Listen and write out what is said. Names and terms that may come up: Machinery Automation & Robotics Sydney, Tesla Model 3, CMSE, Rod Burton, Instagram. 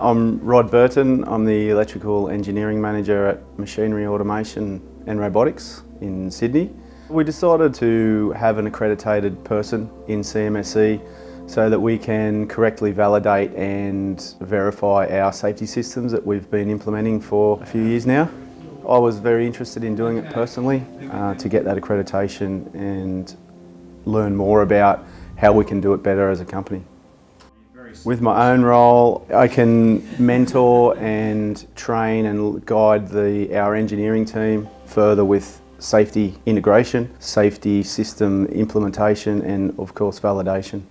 I'm Rod Burton. I'm the Electrical Engineering Manager at Machinery Automation and Robotics in Sydney. We decided to have an accredited person in CMSE so that we can correctly validate and verify our safety systems that we've been implementing for a few years now. I was very interested in doing it personally to get that accreditation and learn more about how we can do it better as a company. With my own role, I can mentor and train and guide our engineering team further with safety integration, safety system implementation, and of course validation.